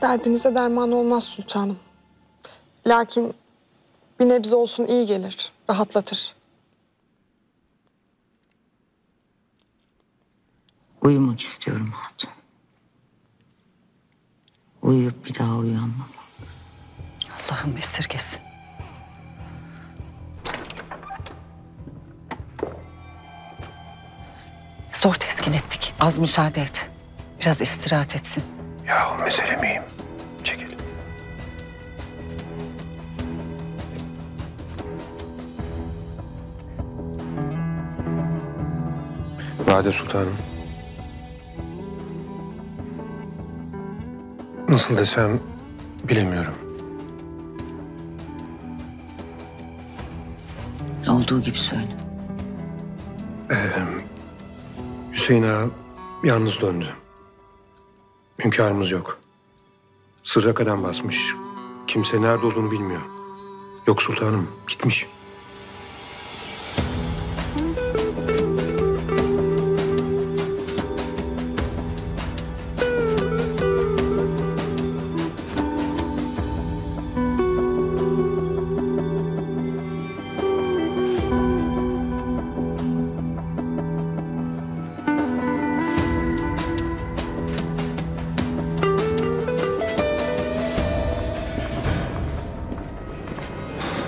Derdinize derman olmaz sultanım. Lakin bir nebze olsun iyi gelir, rahatlatır. Uyumak istiyorum hatun. Uyuyup bir daha uyanmam. Allah'ım esirgesin. Zor teskin ettik. Az müsaade et. Biraz istirahat etsin. Yahu mesele miyim? Çekil. Valide Sultanım. Nasıl desem bilemiyorum. Olduğu gibi söyle. Hüseyin Ağa yalnız döndü. Hünkârımız yok. Sırra kadem basmış. Kimse nerede olduğunu bilmiyor. Yok sultanım, gitmiş.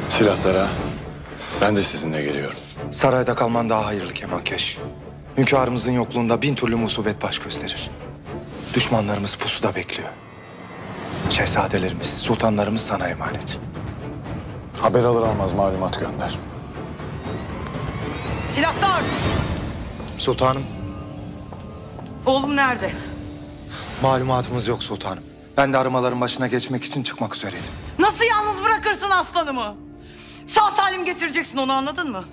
Silahlara, ben de sizinle geliyorum. Sarayda kalman daha hayırlı Kemalkeş. Hünkârımızın yokluğunda bin türlü musibet baş gösterir. Düşmanlarımız pusuda bekliyor. Şehzadelerimiz, sultanlarımız sana emanet. Haber alır almaz malumat gönder. Silahlar! Sultanım. Oğlum nerede? Malumatımız yok sultanım. Ben de aramaların başına geçmek için çıkmak üzereydim. Nasıl yalnız bırakırsın aslanımı? Sağ salim getireceksin onu, anladın mı?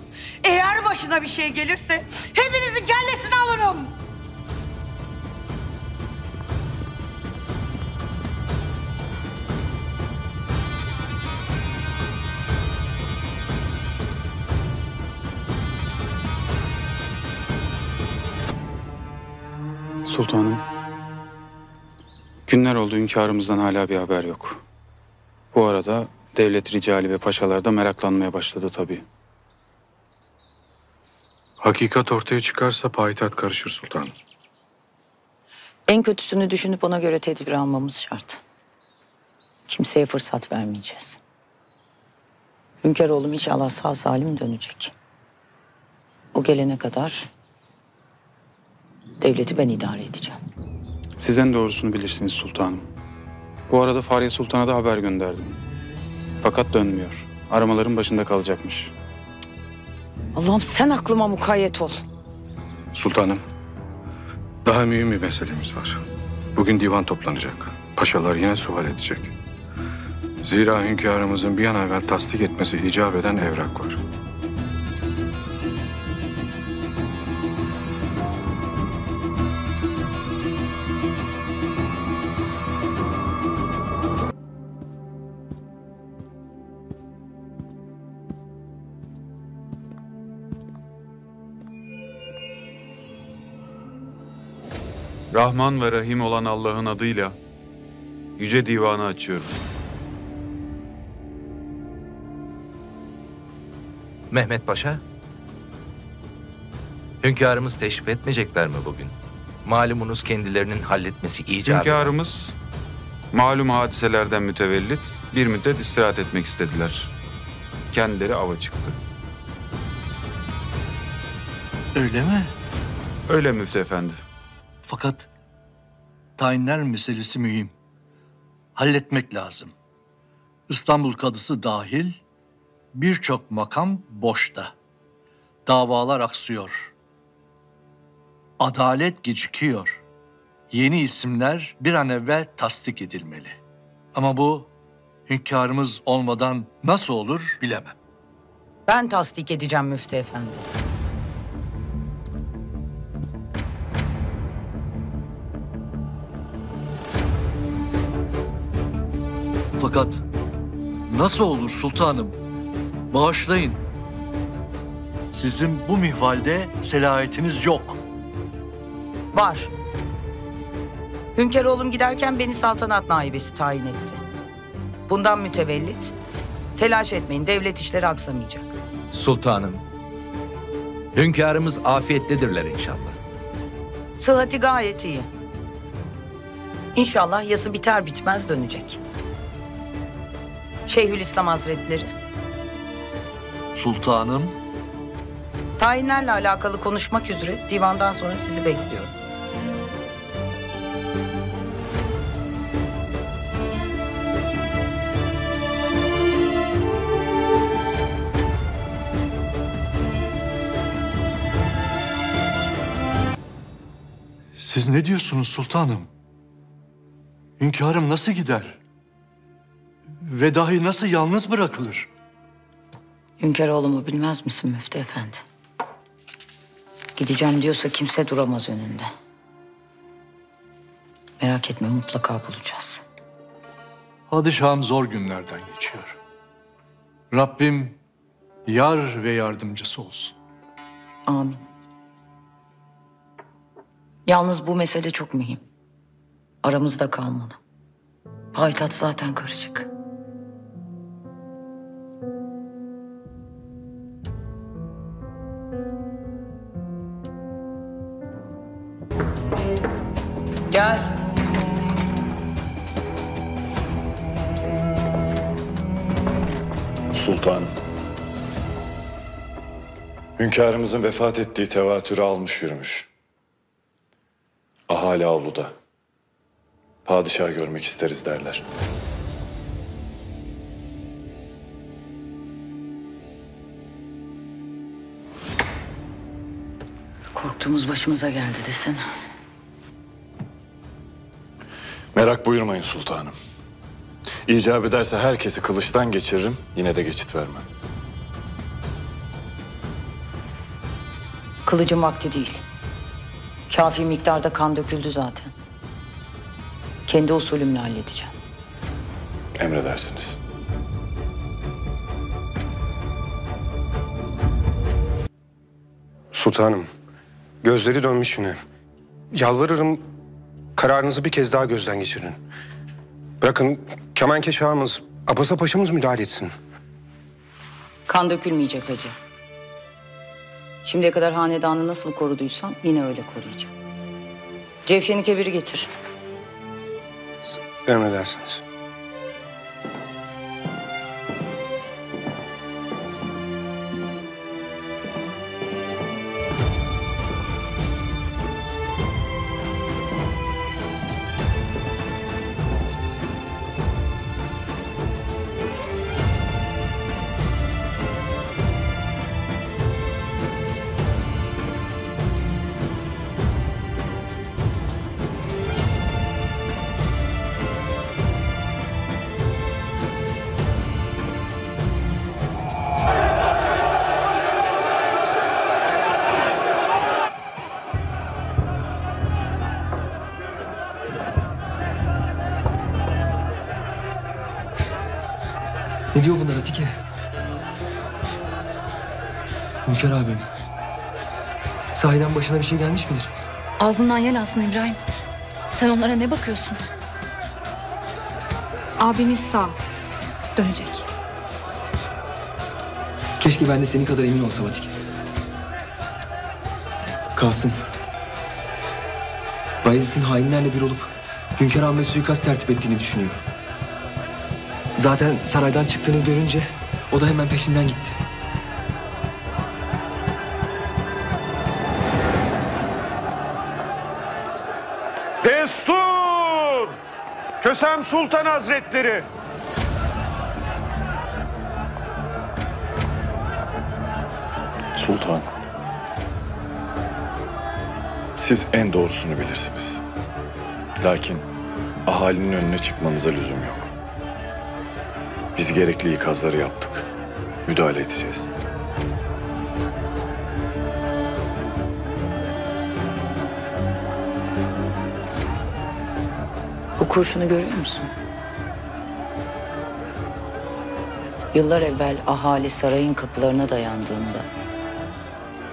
Eğer başına bir şey gelirse hepinizin kellesini alırım. Sultanım, günler oldu hünkârımızdan hala bir haber yok. Bu arada devlet ricali ve paşalar da meraklanmaya başladı tabii. Hakikat ortaya çıkarsa payitaht karışır sultanım. En kötüsünü düşünüp ona göre tedbir almamız şart. Kimseye fırsat vermeyeceğiz. Hünkâroğlum inşallah sağ salim dönecek. O gelene kadar devleti ben idare edeceğim. Siz en doğrusunu bilirsiniz sultanım. Bu arada Fahriye Sultan'a da haber gönderdim. Fakat dönmüyor. Aramaların başında kalacakmış. Allah'ım sen aklıma mukayyet ol. Sultanım, daha mühim bir meselemiz var. Bugün divan toplanacak. Paşalar yine sual edecek. Zira hünkârımızın bir an evvel tasdik etmesi icap eden evrak var. Rahman ve Rahim olan Allah'ın adıyla Yüce Divanı açıyorum. Mehmet Paşa, hünkârımız teşrif etmeyecekler mi bugün? Malumunuz kendilerinin halletmesi icap. Hünkârımız malum hadiselerden mütevellit bir müddet istirahat etmek istediler. Kendileri ava çıktı. Öyle mi? Öyle Müftü Efendi. Fakat tayinler meselesi mühim. Halletmek lazım. İstanbul kadısı dahil birçok makam boşta. Davalar aksıyor. Adalet gecikiyor. Yeni isimler bir an evvel tasdik edilmeli. Ama bu hünkârımız olmadan nasıl olur bilemem. Ben tasdik edeceğim Müftü Efendi. Fakat nasıl olur sultanım? Bağışlayın. Sizin bu mihvalde selahiyetiniz yok. Var. Hünkâroğlum giderken beni saltanat naibesi tayin etti. Bundan mütevellit, telaş etmeyin, devlet işleri aksamayacak. Sultanım, hünkârımız afiyetlidirler inşallah. Sıhhati gayet iyi. İnşallah yası biter bitmez dönecek. Şeyhülislam Hazretleri. Sultanım. Tayinlerle alakalı konuşmak üzere divandan sonra sizi bekliyorum. Siz ne diyorsunuz sultanım? Hünkârım nasıl gider? Ve dahi nasıl yalnız bırakılır? Hünkâroğlumu bilmez misin Müftü Efendi? Gideceğim diyorsa kimse duramaz önünde. Merak etme, mutlaka bulacağız. Padişahım zor günlerden geçiyor. Rabbim yar ve yardımcısı olsun. Amin. Yalnız bu mesele çok mühim. Aramızda kalmalı. Payitaht zaten karışık. Gel. Sultanım. Hünkârımızın vefat ettiği tevatürü almış yürümüş. Ahali avluda. Padişahı görmek isteriz derler. Korktuğumuz başımıza geldi desene. Merak buyurmayın sultanım. İcap ederse herkesi kılıçtan geçiririm, yine de geçit vermem. Kılıcın vakti değil. Kafi miktarda kan döküldü zaten. Kendi usulümle halledeceğim. Emredersiniz. Sultanım, gözleri dönmüş yine. Yalvarırım, kararınızı bir kez daha gözden geçirin. Bırakın kemenkeş ağamız, Abasa Paşa'mız müdahale etsin. Kan dökülmeyecek hacı. Şimdiye kadar hanedanı nasıl koruduysam yine öyle koruyacağım. Cevşen'i kebiri getir. Emredersiniz. Ne diyor bunlar Atike? Hünkâr abim. Sahiden başına bir şey gelmiş midir? Ağzından yel alsın İbrahim. Sen onlara ne bakıyorsun? Abimiz sağ. Dönecek. Keşke ben de senin kadar emin olsam Atike. Kasım. Bayezid'in hainlerle bir olup Hünkâr abime suikast tertip ettiğini düşünüyor. Zaten saraydan çıktığını görünce o da hemen peşinden gitti. Destur! Kösem Sultan Hazretleri! Sultan, siz en doğrusunu bilirsiniz. Lakin ahalinin önüne çıkmanıza lüzum yok. Biz gerekli ikazları yaptık. Müdahale edeceğiz. Bu kurşunu görüyor musun? Yıllar evvel ahali sarayın kapılarına dayandığında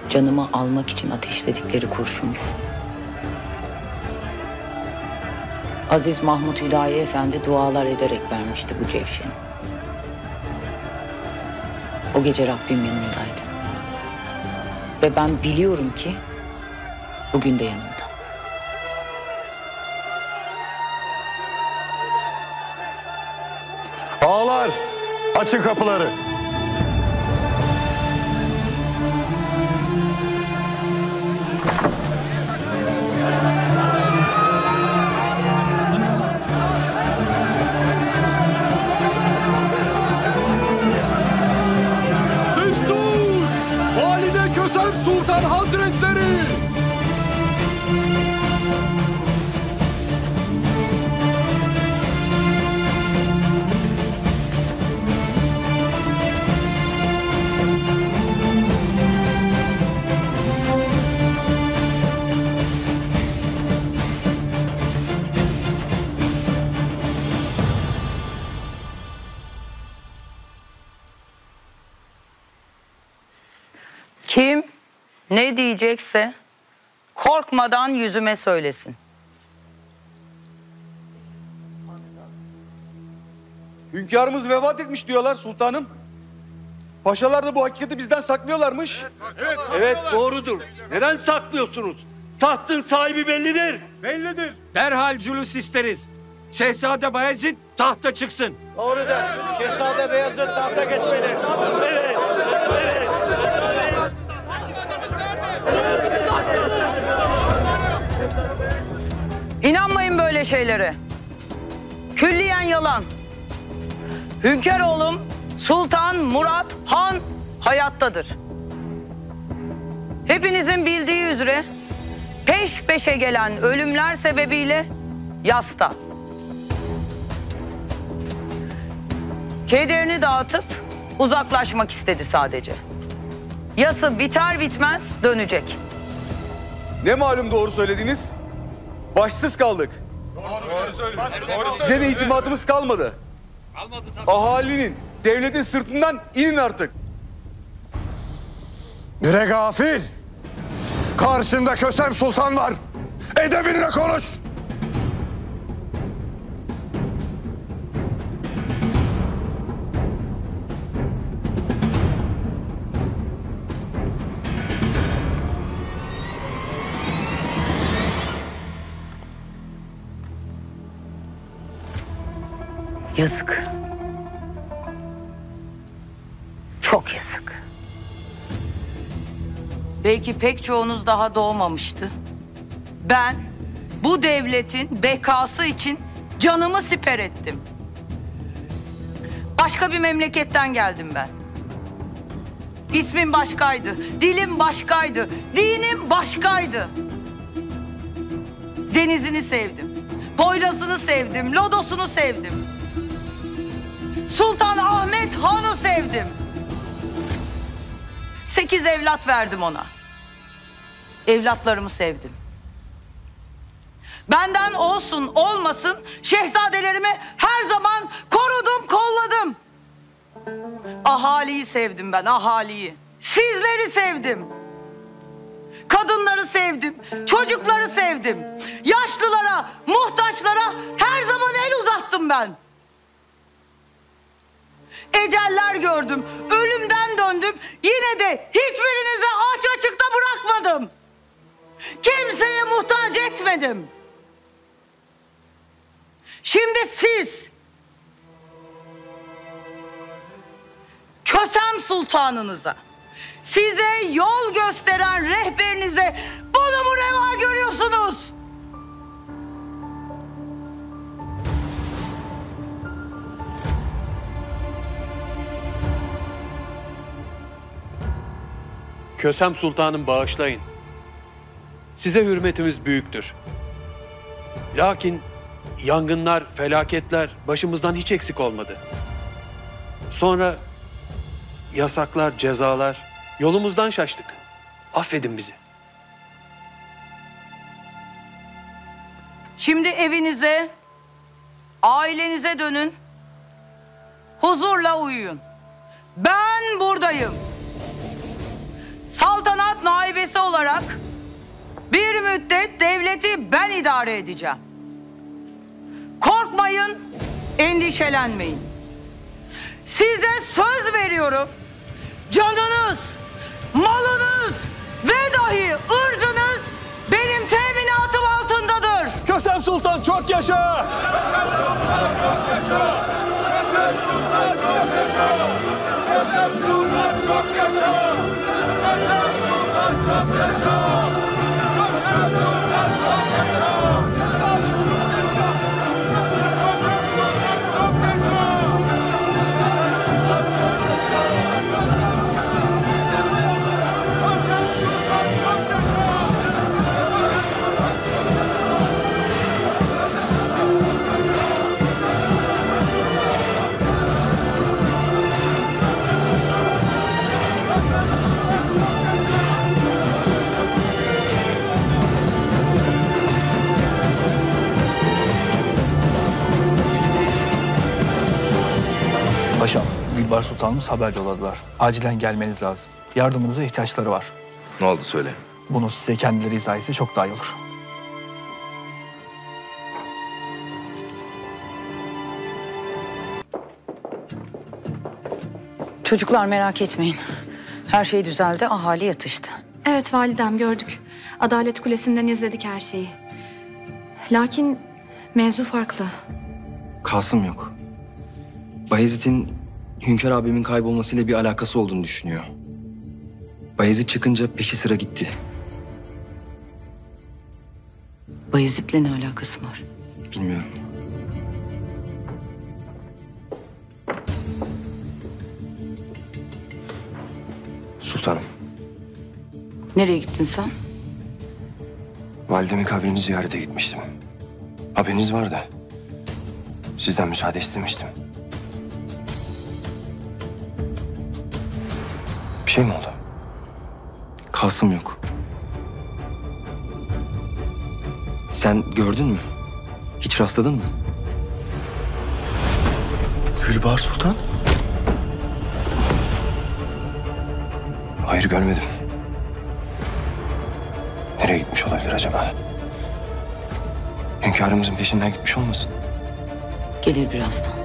canımı almak için ateşledikleri kurşun. Aziz Mahmut Hüdayi Efendi dualar ederek vermişti bu cevşeni. O gece Rabbim yanımdaydı. Ve ben biliyorum ki bugün de yanımda. Ağlar, açın kapıları. Kösem Sultan Hazretleri! Kim ne diyecekse korkmadan yüzüme söylesin. Hünkârımız vefat etmiş diyorlar sultanım. Paşalar da bu hakikati bizden saklıyorlarmış. Evet, doğrudur. Neden saklıyorsunuz? Tahtın sahibi bellidir. Bellidir. Derhal cülüs isteriz. Şehzade Bayezid tahta çıksın. Doğrudur. Şehzade Bayezid tahta geçmeli. Evet. İnanmayın böyle şeylere. Külliyen yalan. Hünkâroğlum Sultan Murat Han hayattadır. Hepinizin bildiği üzere peş peşe gelen ölümler sebebiyle yasta. Kederini dağıtıp uzaklaşmak istedi sadece. Yası biter bitmez dönecek. Ne malum doğru söylediniz? Başsız kaldık. Doğru. Size de itimatımız kalmadı. Tabii. Ahalinin, devletin sırtından inin artık. Nire gafil! Karşında Kösem Sultan var. Edebinle konuş! Yazık. Çok yazık. Belki pek çoğunuz daha doğmamıştı. Ben bu devletin bekası için canımı siper ettim. Başka bir memleketten geldim ben. İsmim başkaydı, dilim başkaydı, dinim başkaydı. Denizini sevdim, Poyraz'ını sevdim, Lodos'unu sevdim. Sultan Ahmet Han'ı sevdim. 8 evlat verdim ona. Evlatlarımı sevdim. Benden olsun olmasın şehzadelerimi her zaman korudum, kolladım. Ahaliyi sevdim ben, ahaliyi. Sizleri sevdim. Kadınları sevdim, çocukları sevdim. Yaşlılara, muhtaçlara her zaman el uzattım ben. Eceller gördüm, ölümden döndüm, yine de hiçbirinizi aç açıkta bırakmadım. Kimseye muhtaç etmedim. Şimdi siz, Kösem Sultanınıza, size yol gösteren rehberinize bunu mu reva görüyorsunuz? Kösem Sultan'ım bağışlayın. Size hürmetimiz büyüktür. Lakin yangınlar, felaketler başımızdan hiç eksik olmadı. Sonra yasaklar, cezalar, yolumuzdan şaştık. Affedin bizi. Şimdi evinize, ailenize dönün. Huzurla uyuyun. Ben buradayım. Saltanat naibesi olarak bir müddet devleti ben idare edeceğim. Korkmayın, endişelenmeyin. Size söz veriyorum. Canınız, malınız ve dahi ırzınız benim teminatım altındadır. Kösem Sultan çok yaşa! Kösem Sultan çok yaşa! Kösem Sultan çok yaşa! Kösem Sultan çok yaşa! Kösem Sultan çok yaşa! Kösem Sultan çok yaşa! Paşam, Gülbar Sultanımız haber yolladılar. Acilen gelmeniz lazım. Yardımınıza ihtiyaçları var. Ne oldu söyle. Bunu size kendileri izah etse çok daha iyi olur. Çocuklar merak etmeyin. Her şey düzeldi, ahali yatıştı. Evet validem, gördük. Adalet Kulesi'nden izledik her şeyi. Lakin mevzu farklı. Kasım yok. Bayezid'in Hünkar abimin kaybolmasıyla bir alakası olduğunu düşünüyor. Bayezid çıkınca peşi sıra gitti. Bayezid'le ne alakası var? Bilmiyorum. Sultanım. Nereye gittin sen? Validemi kabrini ziyarete gitmiştim. Haberiniz var da. Sizden müsaade istemiştim. Bir şey mi oldu? Kasım yok. Sen gördün mü? Hiç rastladın mı? Gülbahar Sultan? Hayır, görmedim. Nereye gitmiş olabilir acaba? Hünkârımızın peşinden gitmiş olmasın? Gelir birazdan.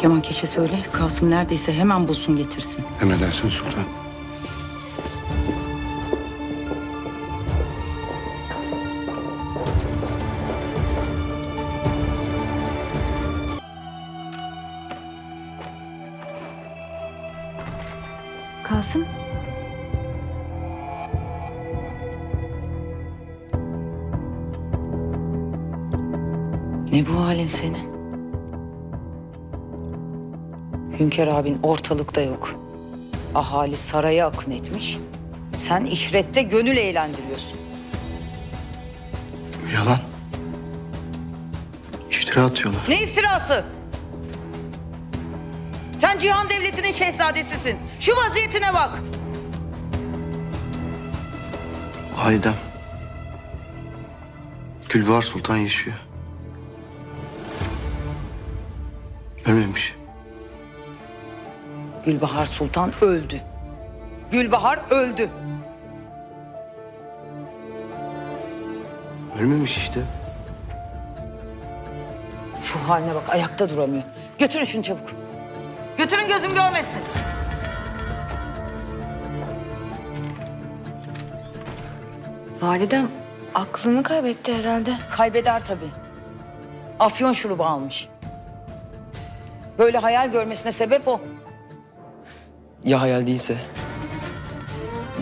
Kemal Keş'e söyle, Kasım neredeyse hemen bulsun getirsin. Emredersin Sultan. Kasım? Ne bu halin senin? Hünkâr abin ortalıkta yok. Ahali saraya akın etmiş. Sen ihrette gönül eğlendiriyorsun. Yalan. İftira atıyorlar. Ne iftirası? Sen Cihan Devleti'nin şehzadesisin. Şu vaziyetine bak. Validem. Gülbahar Sultan yaşıyor. Ölmemiş. Gülbahar Sultan öldü. Gülbahar öldü. Ölmemiş işte. Şu haline bak, ayakta duramıyor. Götürün şunu çabuk. Götürün, gözüm görmesin. Validem aklını kaybetti herhalde. Kaybeder tabii. Afyon şurubu almış. Böyle hayal görmesine sebep o. Ya hayal değilse?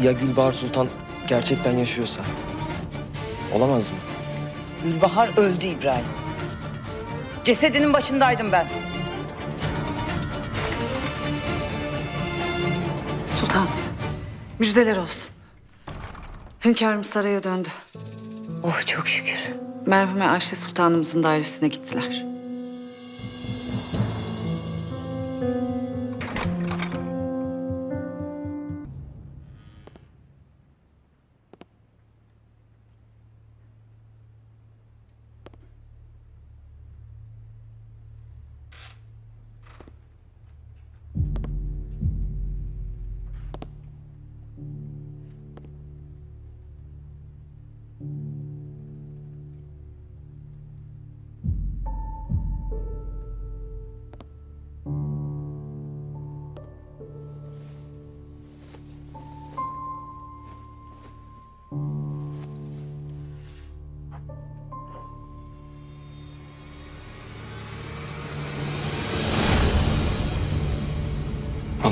Ya Gülbahar Sultan gerçekten yaşıyorsa? Olamaz mı? Gülbahar öldü İbrahim. Cesedinin başındaydım ben. Sultanım, müjdeler olsun. Hünkârım saraya döndü. Oh, çok şükür. Merhume Ayşe Sultanımızın dairesine gittiler.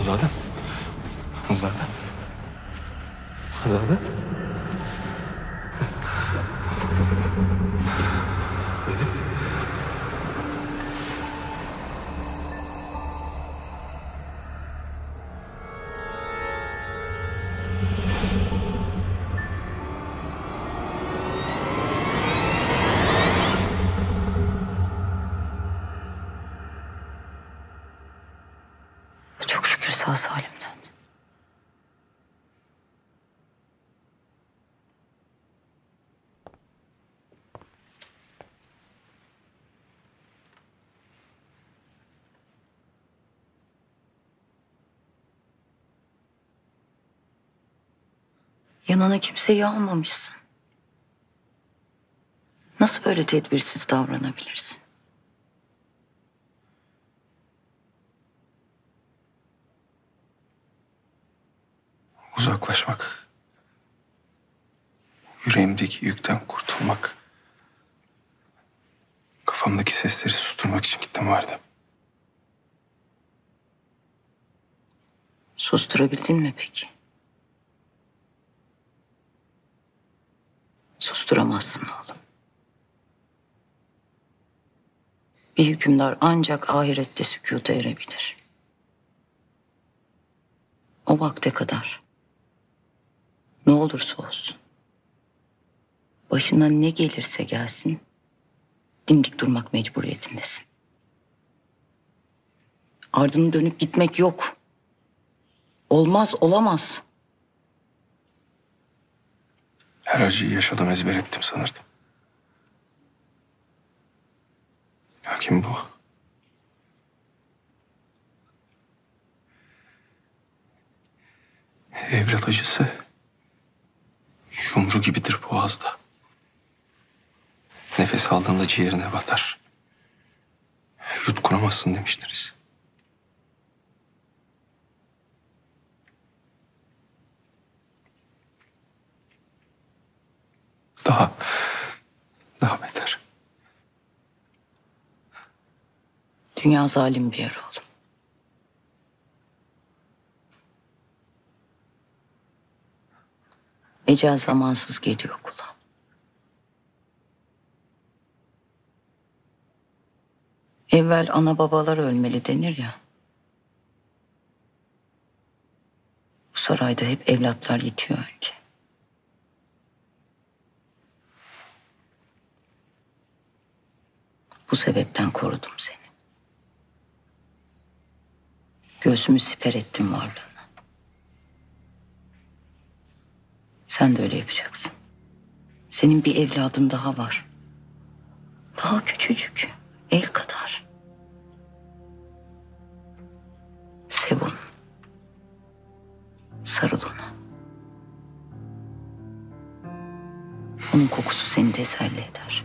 Hanzadem. Hanzadem. Hanzadem. Benim. Çok şükür sağ salim. Yanına kimseyi almamışsın. Nasıl böyle tedbirsiz davranabilirsin? Uzaklaşmak, yüreğimdeki yükten kurtulmak, kafamdaki sesleri susturmak için gittim vardım. Susturabildin mi peki? Susturamazsın oğlum. Bir hükümdar ancak ahirette sükuta erebilir. O vakte kadar ne olursa olsun, başına ne gelirse gelsin, dimdik durmak mecburiyetindesin. Ardını dönüp gitmek yok. Olmaz, olamaz. Her acıyı yaşadım, ezber ettim sanırdım. Lakin bu... evlat acısı... yumru gibidir boğazda. Nefes aldığında ciğerine batar. Yutkunamazsın demiştiniz. Daha beter. Dünya zalim bir yer oğlum. Ecel zamansız geliyor kula. Evvel ana babalar ölmeli denir ya. Bu sarayda hep evlatlar yitiyor önce. Bu sebepten korudum seni. Göğsümü siper ettim varlığına. Sen de öyle yapacaksın. Senin bir evladın daha var. Daha küçücük, el kadar. Sev onu. Sarıl ona. Onun kokusu seni teselli eder.